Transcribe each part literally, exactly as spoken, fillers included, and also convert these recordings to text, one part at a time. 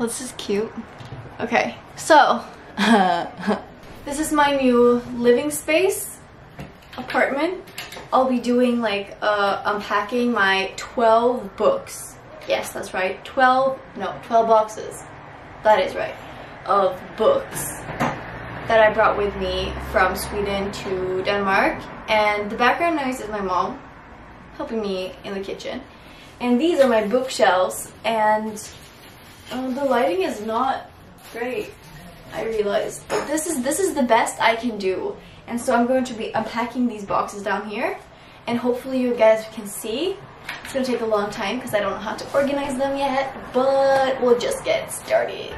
Well, this is cute. Okay, so this is my new living space apartment. I'll be doing like uh, unpacking my twelve books. Yes, that's right. twelve, no, twelve boxes. That is right. Of books that I brought with me from Sweden to Denmark. And the background noise is my mom helping me in the kitchen. And these are my bookshelves, and um, the lighting is not great, I realized. But this is this is the best I can do. And so I'm going to be unpacking these boxes down here, and hopefully you guys can see. It's gonna take a long time because I don't know how to organize them yet, but we'll just get started.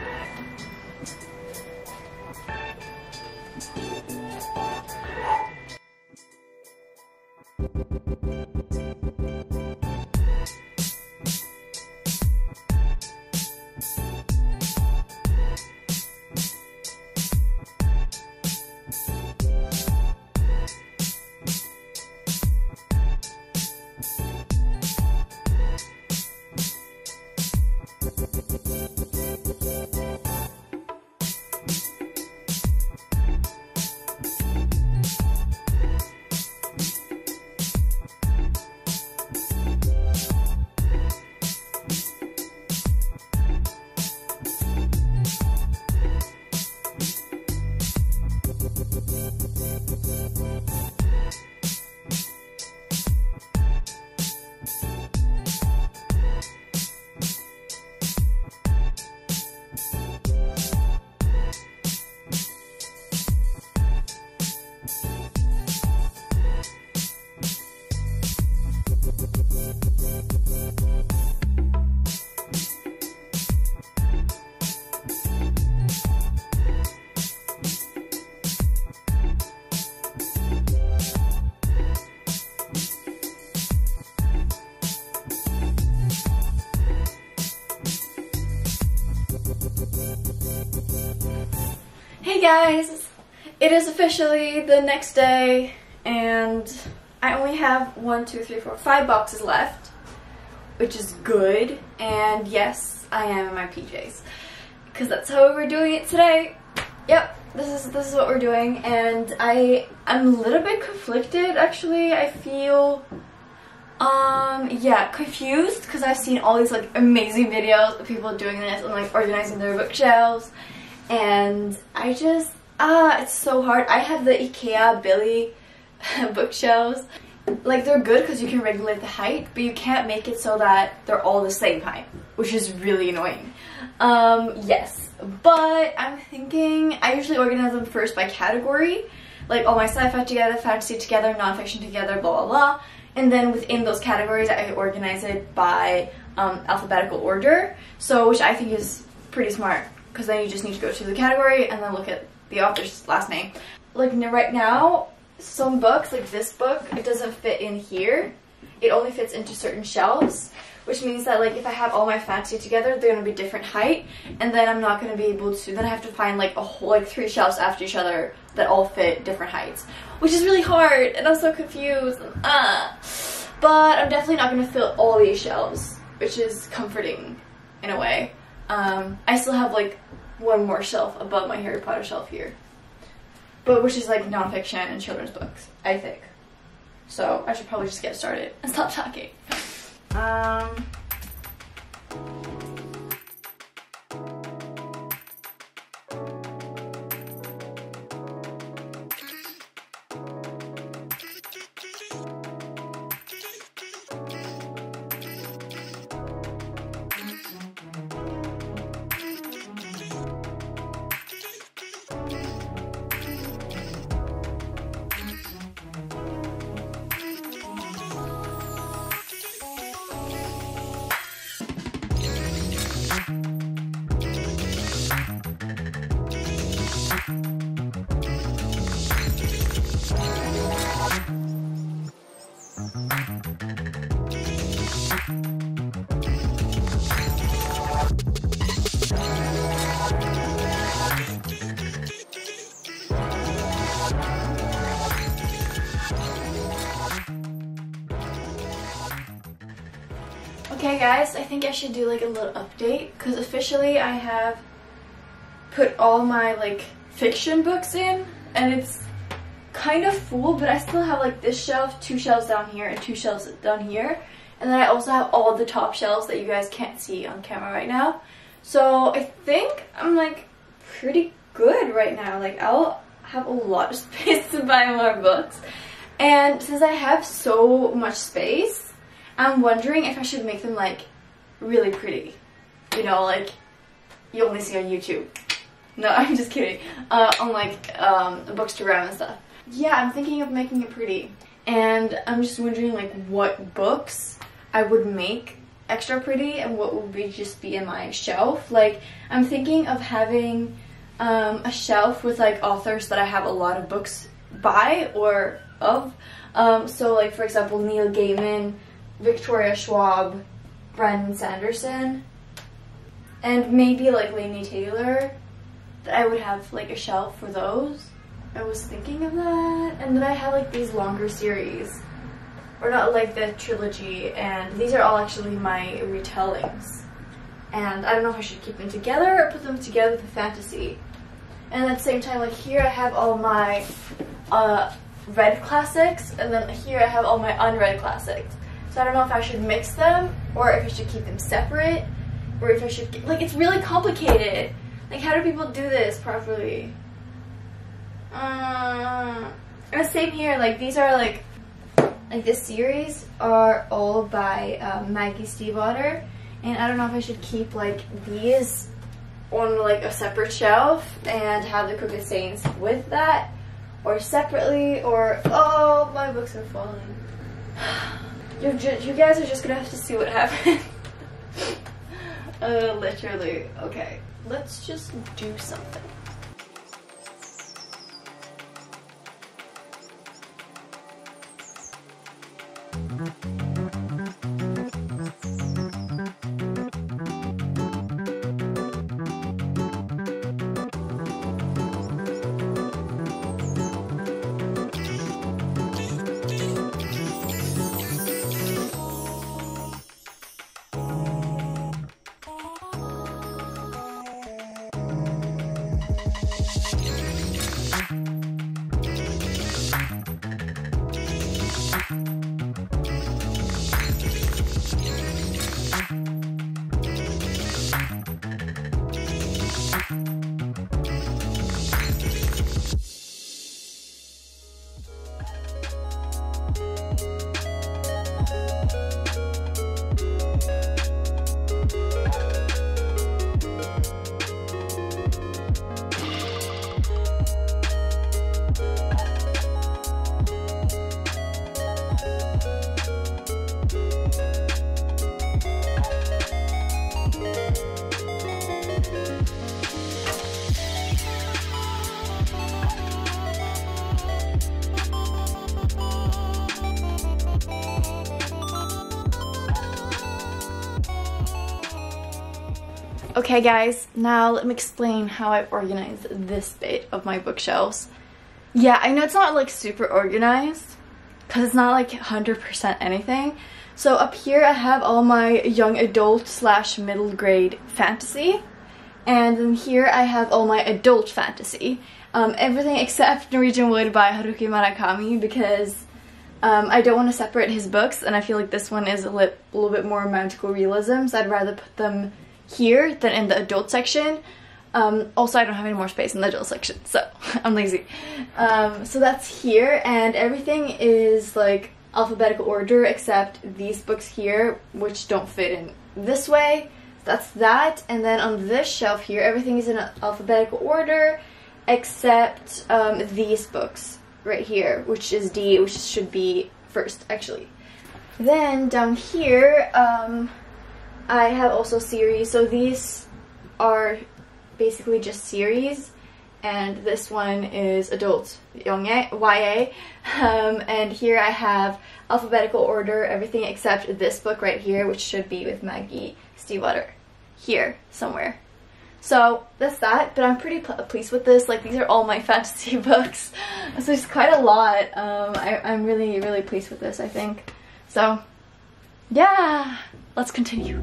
Guys, it is officially the next day, and I only have one, two, three, four, five boxes left, which is good. And yes, I am in my P Js, because that's how we're doing it today. Yep, this is this is what we're doing, and I I'm a little bit conflicted actually. I feel um yeah confused because I've seen all these like amazing videos of people doing this and like organizing their bookshelves. And I just, ah, it's so hard. I have the IKEA Billy bookshelves. Like, they're good because you can regulate the height, but you can't make it so that they're all the same height, which is really annoying. Um, yes, but I'm thinking, I usually organize them first by category. Like, all my sci-fi together, fantasy together, non-fiction together, blah, blah, blah. And then within those categories, I organize it by um, alphabetical order, so which I think is pretty smart. Because then you just need to go to the category and then look at the author's last name. Like right now, some books, like this book, it doesn't fit in here. It only fits into certain shelves, which means that like if I have all my fantasy together, they're gonna be different height, and then I'm not gonna be able to. Then I have to find like a whole like three shelves after each other that all fit different heights, which is really hard, and I'm so confused. Ah, uh. But I'm definitely not gonna fill all these shelves, which is comforting in a way. Um, I still have like one more shelf above my Harry Potter shelf here, but which is like nonfiction and children's books, I think. So I should probably just get started and stop talking. Um. Okay guys, I think I should do like a little update, because officially I have put all my like fiction books in, and it's kind of full, but I still have like this shelf, two shelves down here, and two shelves down here. And then I also have all the top shelves that you guys can't see on camera right now. So I think I'm like pretty good right now. Like I'll have a lot of space to buy more books. And since I have so much space, I'm wondering if I should make them like really pretty. You know, like you only see on YouTube. No, I'm just kidding. Uh, on like um, Bookstagram and stuff. Yeah, I'm thinking of making it pretty. And I'm just wondering like what books I would make extra pretty and what would be just be in my shelf. Like I'm thinking of having um, a shelf with like authors that I have a lot of books by or of. Um, so like for example Neil Gaiman, Victoria Schwab, Brandon Sanderson, and maybe like Lainey Taylor. That I would have like a shelf for those. I was thinking of that. And then I have like these longer series, or not like the trilogy, and these are all actually my retellings. And I don't know if I should keep them together or put them together with the fantasy. And at the same time, like here I have all my uh, read classics, and then here I have all my unread classics. So I don't know if I should mix them, or if I should keep them separate, or if I should get, like it's really complicated. Like how do people do this properly? Um, and same here, like these are like, like this series are all by uh, Maggie Stiefvater, and I don't know if I should keep like these on like a separate shelf and have the Crooked Saints with that, or separately, or oh, my books are falling. You're ju you guys are just gonna have to see what happens. uh, literally, okay. Let's just do something. Okay guys, now let me explain how I organize this bit of my bookshelves. Yeah, I know it's not like super organized, because it's not like one hundred percent anything. So up here I have all my young adult slash middle grade fantasy. And then here I have all my adult fantasy. Um, everything except Norwegian Wood by Haruki Murakami, because um, I don't want to separate his books, and I feel like this one is a, li a little bit more magical realism, so I'd rather put them here than in the adult section. Um, also, I don't have any more space in the adult section, so I'm lazy. Um, so that's here, and everything is like alphabetical order except these books here, which don't fit in this way. That's that, and then on this shelf here, everything is in alphabetical order except um, these books right here, which is D, which should be first, actually. Then down here, um, I have also series, so these are basically just series, and this one is adult young Y A, um, and here I have alphabetical order, everything except this book right here, which should be with Maggie Stiefvater, here somewhere. So that's that, but I'm pretty pl pleased with this. Like these are all my fantasy books, so it's quite a lot. Um, I I'm really, really pleased with this, I think. So Yeah, let's continue.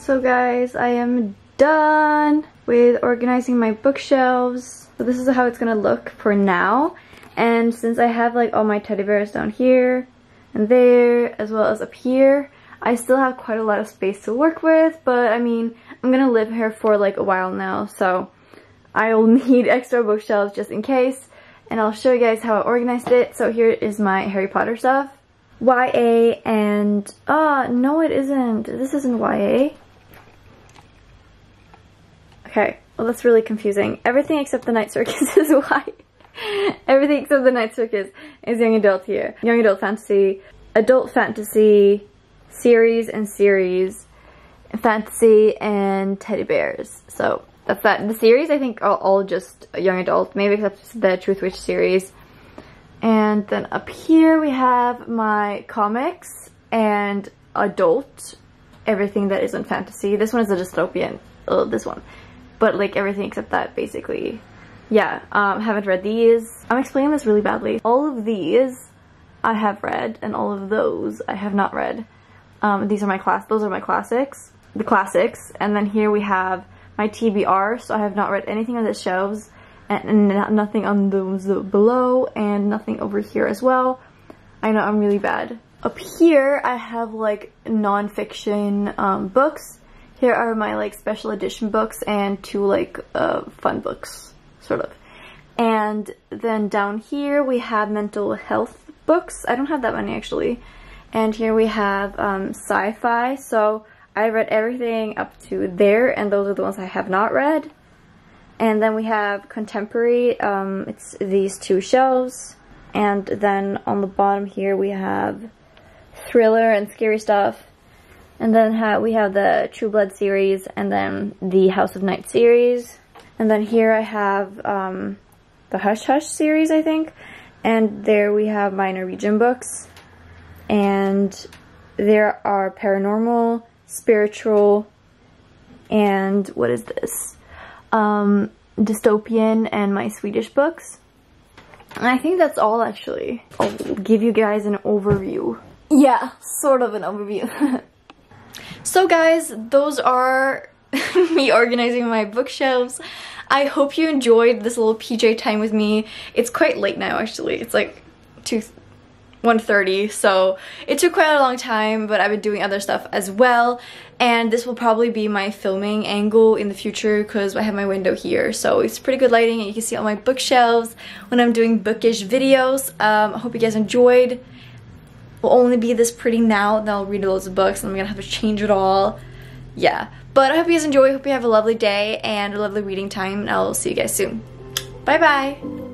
So guys, I am done with organizing my bookshelves. So this is how it's gonna look for now. And since I have like all my teddy bears down here and there, as well as up here, I still have quite a lot of space to work with, but I mean, I'm gonna live here for like a while now, so I'll need extra bookshelves just in case. And I'll show you guys how I organized it. So here is my Harry Potter stuff. Y A and, uh, no it isn't, this isn't Y A. Okay, well that's really confusing. Everything except the Night Circus is Y. Everything except the Night Circus is young adult here. Young adult fantasy, adult fantasy, series and series, fantasy and teddy bears. So that's that. The series I think are all just young adult, maybe except the Truth Witch series. And then up here we have my comics and adult, everything that isn't fantasy. This one is a dystopian, oh, this one. But like everything except that basically. Yeah, um, haven't read these. I'm explaining this really badly. All of these I have read and all of those I have not read. Um, these are my class, those are my classics, the classics. And then here we have my T B R, so I have not read anything on the shelves and, and nothing on those below and nothing over here as well. I know I'm really bad. Up here I have like non-fiction um, books. Here are my like special edition books and two like uh, fun books, sort of. And then down here we have mental health books. I don't have that many actually. And here we have um, sci-fi. So I read everything up to there and those are the ones I have not read. And then we have contemporary, um, it's these two shelves. And then on the bottom here we have thriller and scary stuff. And then ha we have the True Blood series, and then the House of Night series. And then here I have um, the Hush Hush series, I think. And there we have my Norwegian books. And there are paranormal, spiritual, and what is this? Um, dystopian, and my Swedish books. And I think that's all, actually. I'll give you guys an overview. Yeah, sort of an overview. So guys, those are me organizing my bookshelves. I hope you enjoyed this little P J time with me. It's quite late now actually, it's like two, one thirty, so it took quite a long time, but I've been doing other stuff as well. And this will probably be my filming angle in the future because I have my window here, so it's pretty good lighting and you can see all my bookshelves when I'm doing bookish videos. Um, I hope you guys enjoyed. Will only be this pretty now, then I'll read loads of books and I'm gonna have to change it all. Yeah, but I hope you guys enjoy, hope you have a lovely day and a lovely reading time, and I'll see you guys soon. Bye bye!